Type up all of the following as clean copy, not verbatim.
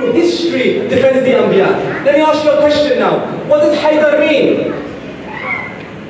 own history defends the Anbiya. Let me ask you a question now. What does Haydar mean?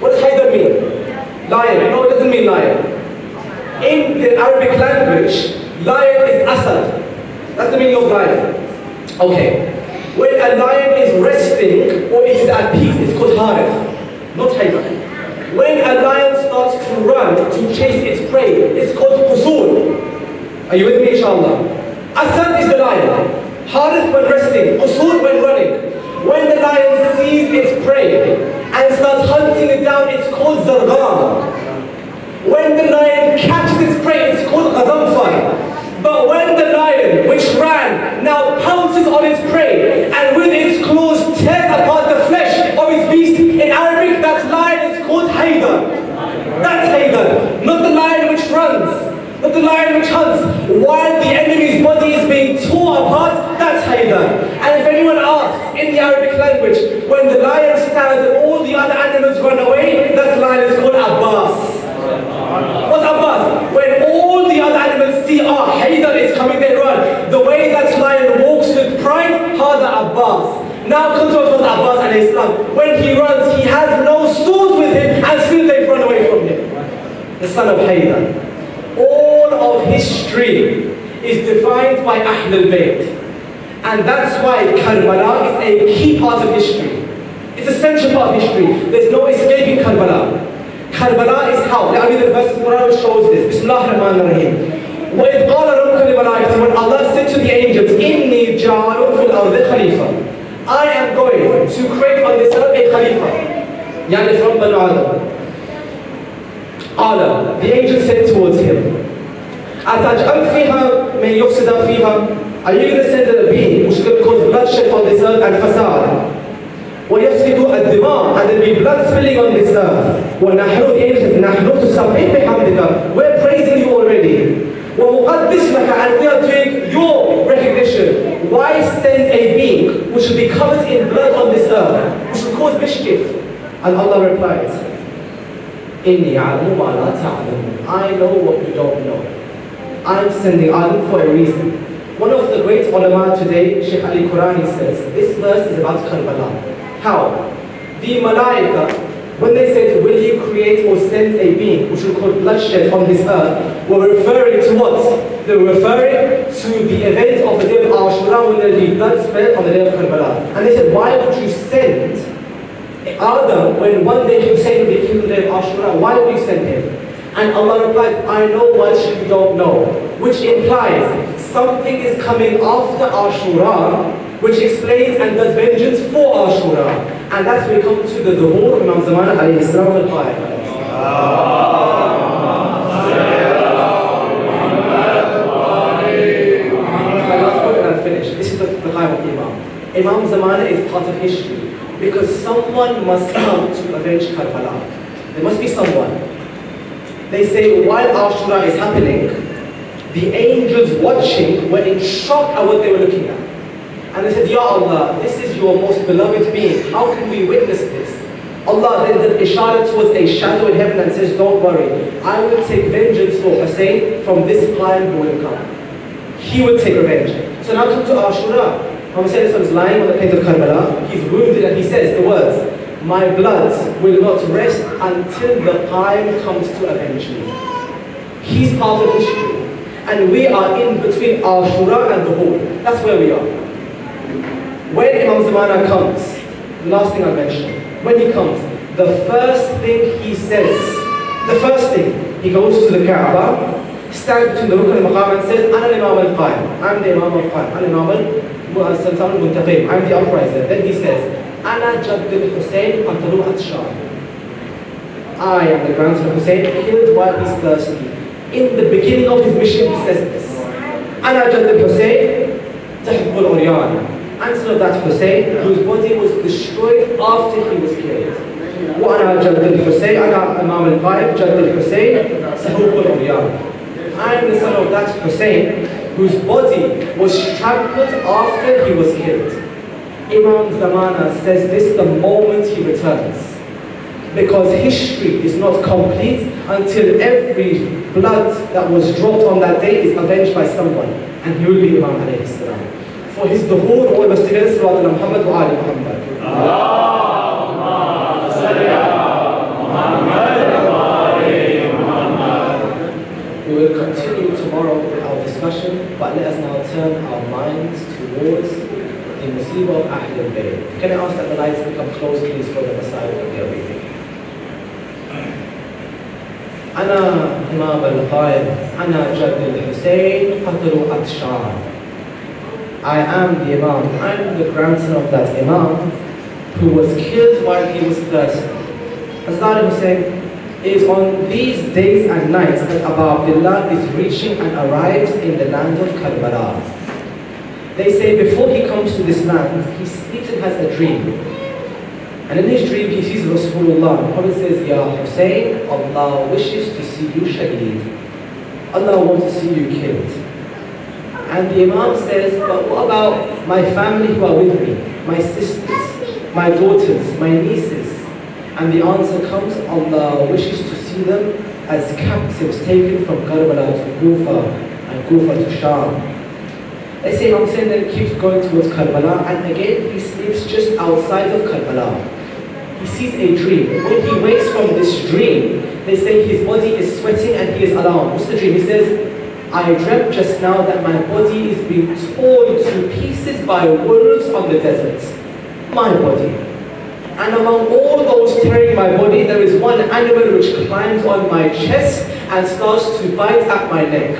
What does Haydar mean? Lion. No, it doesn't mean lion. In the Arabic language, lion is Asad. That's the meaning of lion. Okay. When a lion is resting or it is at peace, it's called Harith, not Haydar. When a lion starts to run, to chase its prey, it's called Qusool. Are you with me, inshallah? Asad is the lion. Harith when resting, Qusood when running. When the lion sees its prey and starts hunting it down, it's called zargan. When the lion catches its prey, it's called Ghazam. But when the lion, which ran, now pounces on its prey and with its claws tears apart the flesh of its beast, in Arabic that lion is called Haydar. That's Haydar, not the lion which runs. But the lion which hunts, while the enemy's body is being torn apart, that's Haydar. And if anyone asks in the Arabic language, when the lion stands and all the other animals run away, that lion is called Abbas. What's Abbas? When all the other animals see, ah, Haydar is coming, they run. The way that lion walks with pride, Hada Abbas. Now comes what was Abbas alayhi salam. When he runs, he has no sword with him, and still they run away from him. The son of Haydar. All of history is defined by Ahlul Bayt, and that's why Karbala is a key part of history. It's a central part of history. There's no escaping Karbala. Karbala is how. Let me read the verse in the Quran which shows this. Bismillahir Rahmanir Rahim. وَإِذْ قَالَ رَبُّكَ لِلْمَلَائِكَةِ When Allah said to the angels, إِنِّي جَاعِلٌ فِي الْأَرْضِ خَلِيفَةً I am going to create on this earth a khalifa. يعني from Banu Asr. Allah, the angel said towards him, Are you going to send a being which will cause bloodshed on this earth and fasaad? And there will be blood spilling on this earth. The angel says, We're praising you already. And we are doing your recognition. Why send a being which will be covered in blood on this earth, which will cause mischief? And Allah replies, I know what you don't know. I'm sending Adam for a reason. One of the great ulama today, Sheikh Ali Qurani, says, this verse is about Karbala. How? The Malaika, when they said, will you create or send a being which will cause bloodshed on this earth, were referring to what? They were referring to the event of the day of Ashura when there will be blood spilled on the day of Karbala. And they said, why would you send Adam, when one day Hussein will be killed on the day of Ashura, why would you send him? And Allah replied, I know what you don't know. Which implies something is coming after Ashura, which explains and does vengeance for Ashura. And that's when we come to the duhur of Imam Zaman alayhi salam al-Qaim. This is the Qaim of Imam. Imam Zaman is part of history. Because someone must come to avenge Karbala. There must be someone. They say, while Ashura is happening, the angels watching were in shock at what they were looking at. And they said, Ya Allah, this is your most beloved being. How can we witness this? Allah then did ishara towards a shadow in heaven and says, don't worry. I will take vengeance for Hussein from this client who will come. He will take revenge. So now come to Ashura. Imam Hussein is lying on the plains of Karbala, he's wounded and he says the words, my blood will not rest until the Qaim comes to avenge me. He's part of history. And we are in between Ashura and the Duhur. That's where we are. When Imam Zamana comes, the last thing I mentioned, when he comes, the first thing he says, the first thing, he goes to the Kaaba, stands between the Rukh al-Maqam and says, Ana Imam al-Qaim, I'm the Imam al-Qaim, Ana Imam al-Qaim. I'm the upriser. Then he says, Anajadul Hussein, I am the grandson of Hussein, killed while he's thirsty. In the beginning of his mission, he says this. Anajadul Hussein, Jahul Uyana. Answer that Hussein, whose body was destroyed after he was killed. Anajadul Hussein, Ana Imam al-Qaim, Jadul Hussein, Jahul Uyana. I am the son of that Hussein, whose body was trampled after he was killed. Imam Zamana says this the moment he returns. Because history is not complete until every blood that was dropped on that day is avenged by someone. And he will be Imam alayhi salam. for his duhur who was his Rather Muhammad wa Ali Muhammad. Allahumma salli ala Muhammad wa Ali Muhammad. We will continue tomorrow with our discussion, but let us now turn our minds towards the Musibah of Ahlul Bayt. Can I ask that the lights become closed, please, for the Messiah of the Arabia? أنا إمام القائم Anajadul Hussein قتل أتشار. I am the Imam. I'm the grandson of that Imam who was killed while he was thirsty. Azad al-Hussein is on these days and nights that Abu Abdullah is reaching and arrives in the land of Karbala. They say before he comes to this land, he has a dream. And in his dream, he sees Rasulullah. The Prophet says, Ya Hussein, Allah wishes to see you Shahid. Allah wants to see you killed. And the Imam says, but what about my family who are with me? My sisters, my daughters, my nieces? And the answer comes, Allah wishes to see them as captives taken from Karbala to Kufa and Kufa to Sham. They say Imam Hussein then keeps going towards Karbala, and again he sleeps just outside of Karbala. He sees a dream. When he wakes from this dream, they say his body is sweating and he is alarmed. What's the dream? He says, I dreamt just now that my body is being torn to pieces by wolves on the desert. My body. And among all those tearing my body, there is one animal which climbs on my chest and starts to bite at my neck.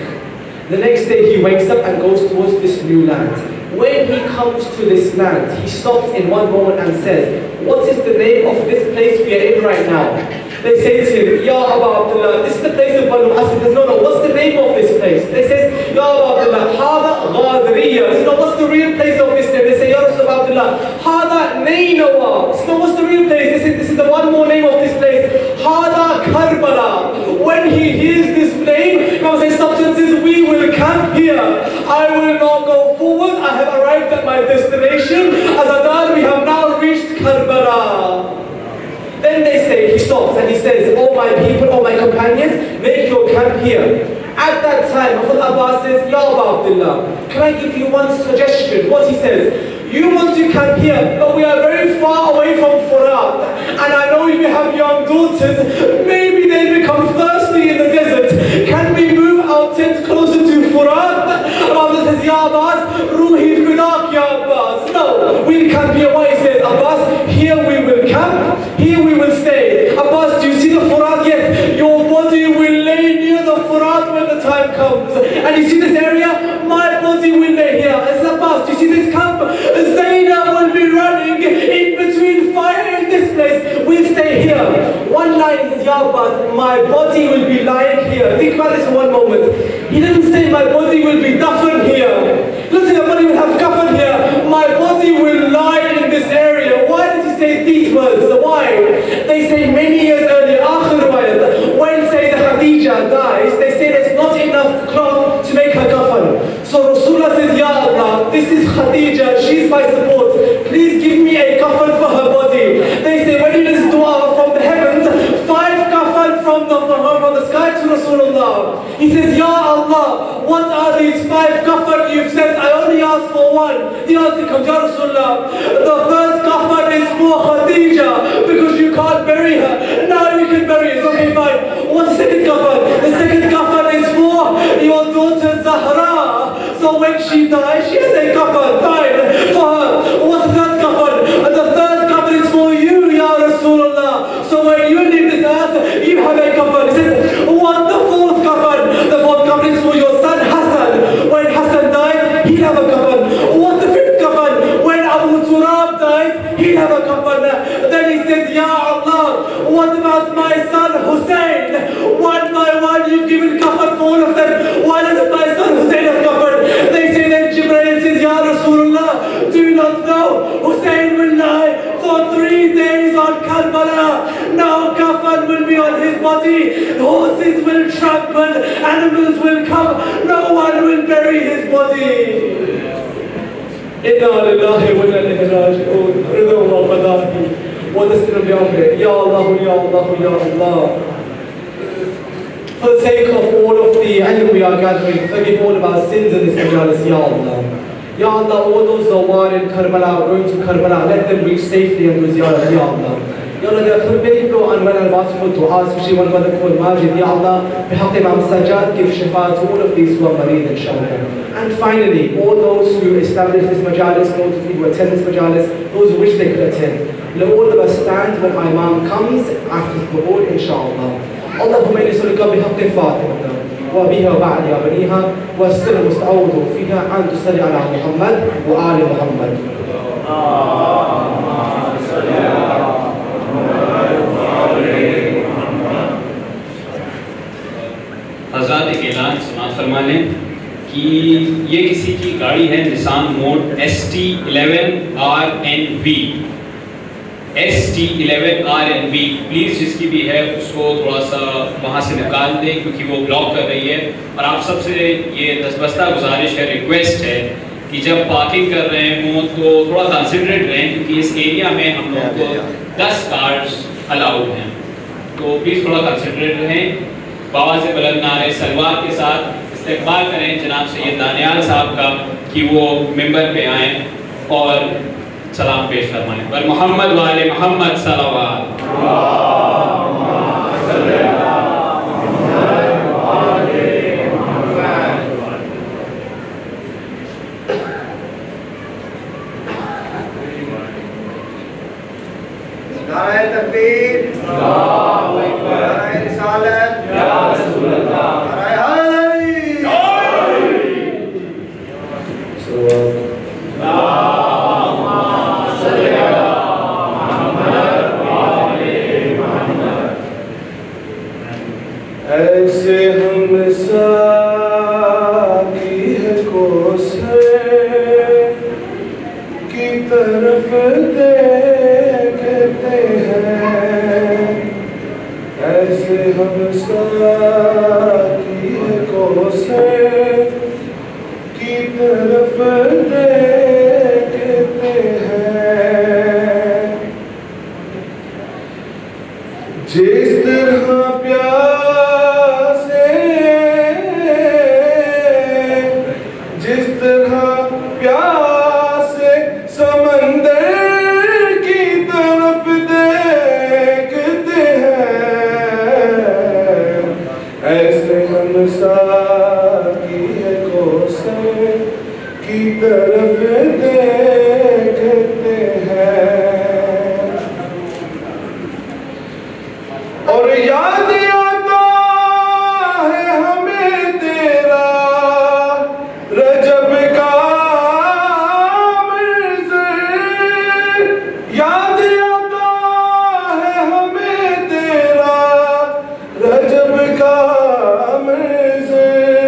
The next day he wakes up and goes towards this new land. When he comes to this land, he stops in one moment and says, what is the name of this place we are in right now? They say to him, Ya Abu Abdullah, this is the place of Banu Asr. He says, no, what's the name of this place? They say, Ya Abu Abdullah, Hada Ghadriya. He says, no, what's the real place of this name? They say, Ya Abu Abdullah, Hada Nainawah. He says, no, what's the real place? They say, this is the one more name of this place, Hada Karbala. When he hears this name, he will say, substances, we will camp here. I will not go forward. I have arrived at my destination. As Adar, we have now reached Karbala. Then they say, he stops and he says, oh my people, oh my companions, make your camp here. At that time, Abbas says, Ya Abu Abdullah, can I give you one suggestion? What he says, you want to camp here, but we are very far away from Furat. And I know you have young daughters. Maybe they become thirsty in the desert. Can we move our tent closer to Furat? Abbas says, Ya Abbas, Ruhi Kunak, Ya Abbas. No, we'll camp here. Why? He says, Abbas, here we will camp, here we will stay. Abbas, do you see the Furat? Yes, your body will lay near the Furat when the time comes. And you see this area? My body will lay here. It's Abbas, do you see this camp? Zainab will be running in between fire and this place. We'll stay here. One line is, Ya Abbas, my body will be lying here. Think about this for one moment. He didn't say, my body will be duffered here. Let's say my body will have covered here. My body will lie in this area. Why did he say these words? Why? They say many years earlier, when say the Khadija dies, they say there's not enough cloth to make her kafan. So Rasulullah says, Ya Allah, this is Khadija, she's my support. Please give me a kafan for her body. They say, when it is dua from the heavens, 5 kafan from the sky to Rasulullah. He says, Ya Allah, what are these 5 kafan you've sent? I only asked for one. The answer comes, Ya Rasulullah, the first kafan is for Khadija, because you can't bury her. Now you can bury her. Okay, fine. What's the second kafan? The second kafan is for your daughter Zahra. So when she dies, she has a kafan died for her. What's the third kafan? And the third kafan is for you, Ya Rasulullah. So when you leave this earth, you have a kafan. He says, what's the fourth kafan? The fourth kafan is for your son Hassan. When Hassan dies, he'll have a kafan. What's the fifth kafan? When Abu Turab dies, he'll have a kafan. Then he says, Ya Allah, what about my son Hussein? One by one, you've given kafan for all of them. Why doesn't my son Hussein have kafan? They say that Jibreel says, Ya Rasulullah, do you not know? Hussein will lie for 3 days on Karbala. Now kafan will be on his body. Horses will trample, animals will come. No one will bury his body. Inna lillahi wa inna ilayhi raji'un. Ridhullah qadahi wa nasrun bi amrihi. Ya Allah, Ya Allah, Ya Allah. For the sake of all of the ilm we are gathering, forgive all of our sins in this majalis, Ya Allah. Ya Allah, all those who are in Karbala, going to Karbala, let them reach safely and with ziyarat, Ya Allah. Ya Allah, there are many people on when al-Wasful to us, especially when Malakul Majid, Ya Allah, bihaq Imam Sajjad, give shifa to all of these who are marid, inshallah. And finally, all those who establish this majalis, those who attend this majalis, those who wish they could attend. Let all of us stand when Imam comes after the Qubool, inshallah. اللهم إني أسألك بحق فاطمة وبها وبعد يا بنيها والسر المستعوذ فيها أن تصلي على محمد وآل محمد. आजादी के लाल सुना फरमाने कि ये किसी की गाड़ी है Nissan mode ST11RNV. ST11RNV please जिसकी भी है उसको थोड़ा सा वहाँ से निकाल दें क्योंकि वो ब्लॉक कर रही है. और आप सबसे ये दसबस्ता गुजारिश है, रिक्वेस्ट है कि जब पार्किंग कर रहे हों तो थोड़ा कंसिडरेट रहें क्योंकि इस एरिया में हम लोग को 10 कार्स अलाउड हैं, तो प्लीज़ थोड़ा कंसिडरेट रहें. बाबा से बुलंद नारे सलवार के साथ इस्तकबाल करें जनाब सैयद दानियाल साहब का कि वो मेम्बर पर आएँ और सलाम पेश फरमाएं पर मोहम्मद वाले मोहम्मद सलावत अल्लाहुम्मा सल्ली अला मुहम्मद व आले मुहम्मद. नारे तकबीर अल्लाहु अकबर. नारे रिसालत या रसूल अल्लाह. नारे हैदरी. ऐसे हम साकी है कोसर की तरफ देखते हैं. ऐसे हम साकी है कोसर की तरफ देखते हैं. जिस तरह प्यार तरफ देखते हैं और याद आता है हमें तेरा रजब का मंज़र. याद आता है हमें तेरा रजब का मंज़र.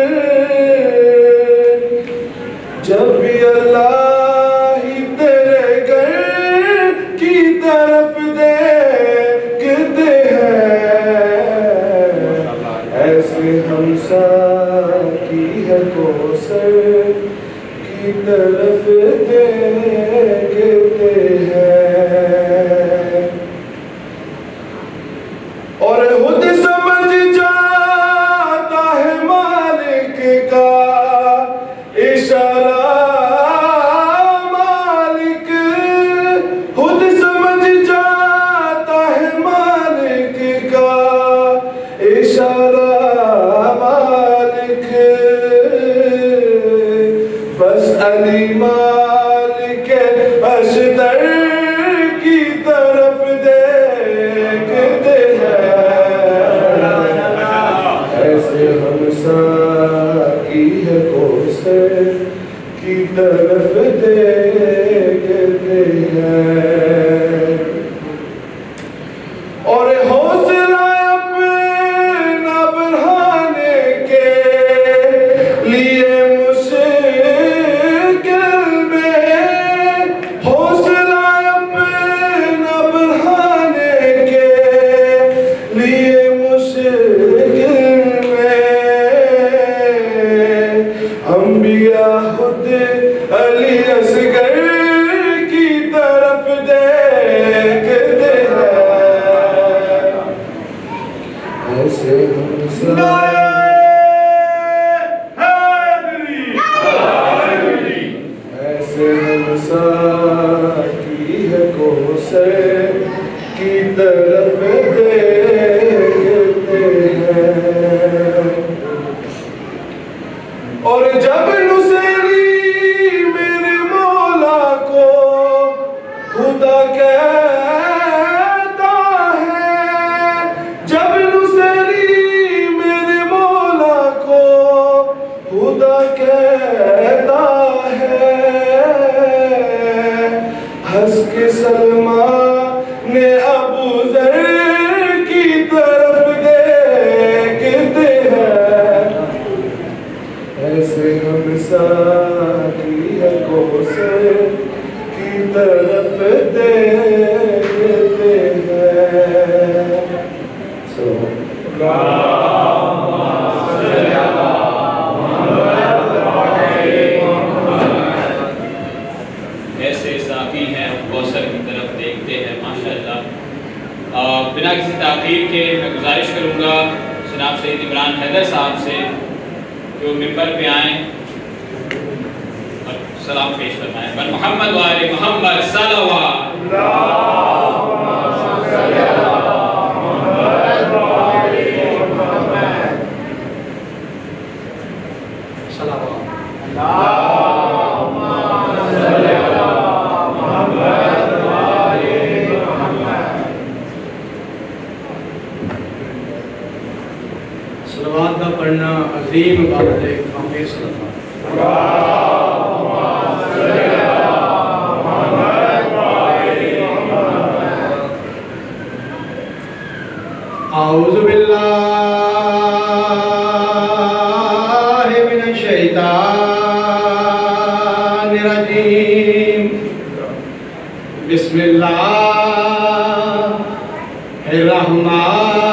जब की तरफ देखते हैं और खुद समझ जाता है मालिक का इशारा. मालिक खुद समझ जाता है मालिक का इशारा. मालिक अशतर की तरफ देखते हैं. ऐसे हम साकी है कोसर की तरफ देखते हैं और हौसला अपना बढ़ाने के लिए Anbiya Hud Ali Asghar की तरफ दे साकी है कोसे की तरफ देखते हैं और जब नुसेरी मेरे मौला को खुदा कहता है जब नुसेरी मेरे मौला को खुदा कहता है हंस के सलमा ने अबू जर की तरफ देखते हैं ऐसे हम साथी है कोसे की तरफ देखते हैं सो बिना किसी ताकीब के मैं गुजारिश करूँगा जनाब सैयद इमरान हैदर साहब से जो मिंबर पे आएँ और सलाम पेश फरमाएँ बल मोहम्मद वाले मोहम्मद सल्लल्लाहु पढ़ना अजीम बात है हमें आऊज़ु बिल्लाहि मिनश शैतानिर रजीम बिस्मिल्लाहिर रहमान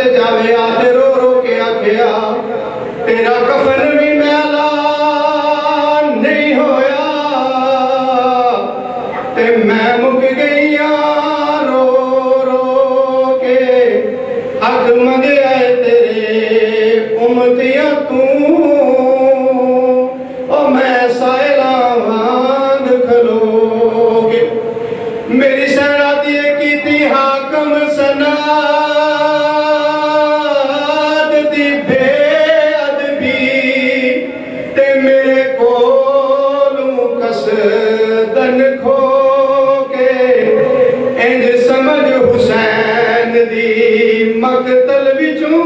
ते जावे आते रो रो के आखिया तेरा कफन भी मैला नहीं होया ते मैं मुक गई रो रो के हक मंगे आए तेरे उम्मतियां तू ओ मैं सायला वांग खलोगे मेरी सैना दिए की हाकम सनाद दी बेअदबी ते मेरे कोलू कसदन खो के इंज समझ हुसैन दी मकतल बिचू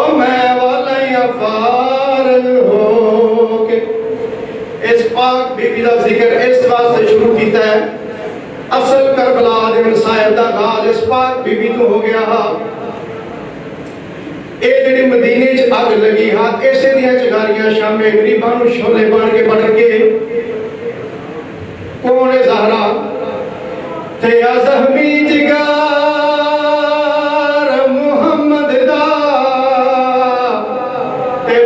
ओ मैं वाला फारग हो के इस पाक बीबी का जिक्र इस वास्ते शुरू किया है असल करबला दे मसाइब दा हाल इस पाक बीबी तो हो गया हा ए जेडी मदीने च आग लगी हा ऐसे दियां चगारियां शामे गरीबां नु शोले बन के कौन है ज़हरा ते या ज़हमी जिगार मुहम्मद दा ते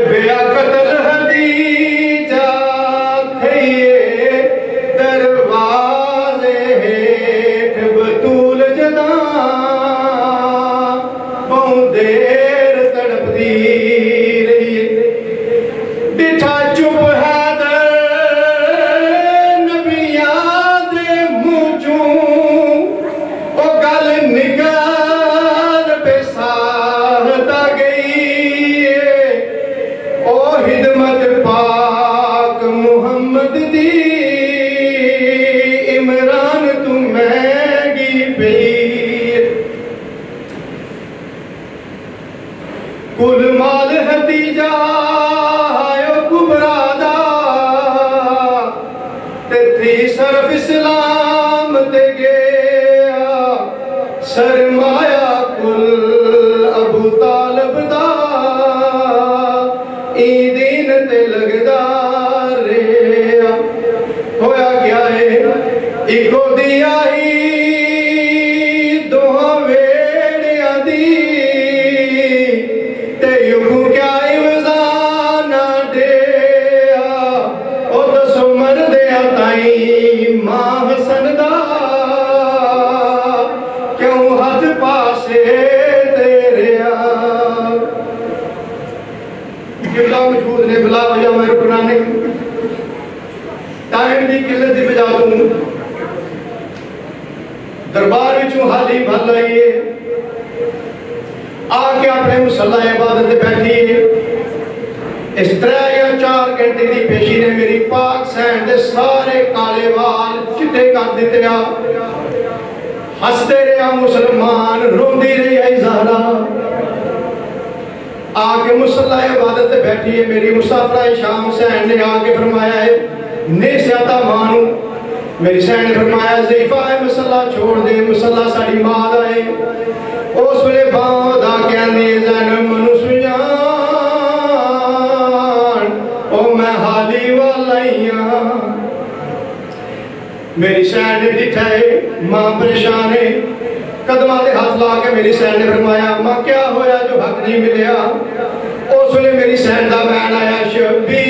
बेअकल